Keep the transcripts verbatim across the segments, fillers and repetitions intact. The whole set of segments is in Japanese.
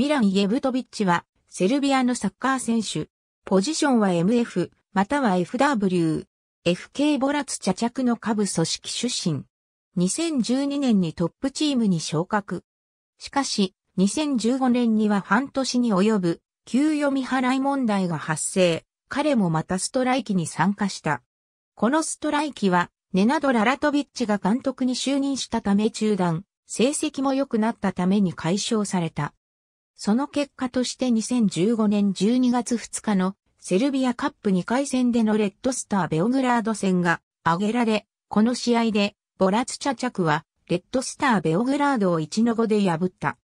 ミラン・イェヴトビッチは、セルビアのサッカー選手。ポジションは エムエフ、または エフダブリュー。エフケー ボラツ茶着の下部組織出身。にせんじゅうにねんにトップチームに昇格。しかし、にせんじゅうごねんには半年に及ぶ、給与未払い問題が発生。彼もまたストライキに参加した。このストライキは、ネナド・ララトビッチが監督に就任したため中断、成績も良くなったために解消された。その結果としてにせんじゅうごねんじゅうにがつふつかのセルビアカップにかい戦でのレッドスター・ベオグラード戦が挙げられ、この試合でボラツ茶着はレッドスター・ベオグラードを いちたいご で破った。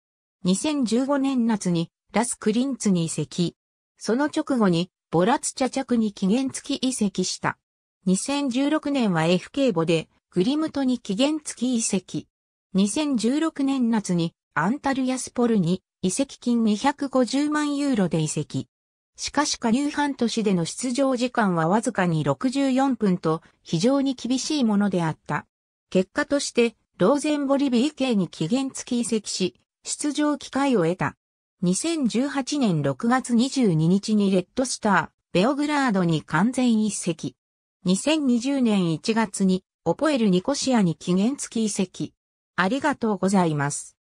にせんじゅうごねん夏にラス・クリンツに移籍。その直後にボラツ茶着に期限付き移籍した。にせんじゅうろくねんは エフケー ボでグリムトに期限付き移籍。にせんじゅうろくねん夏にアンタルヤスポルに移籍金にひゃくごじゅうまんユーロで移籍。しかし加入半年での出場時間はわずかにろくじゅうよんぷんと非常に厳しいものであった。結果としてローゼンボリ ビーケー に期限付き移籍し、出場機会を得た。にせんじゅうはちねんろくがつにじゅうににちにレッドスター、ベオグラードに完全移籍。にせんにじゅうねんいちがつにオポエル・ニコシアに期限付き移籍。ありがとうございます。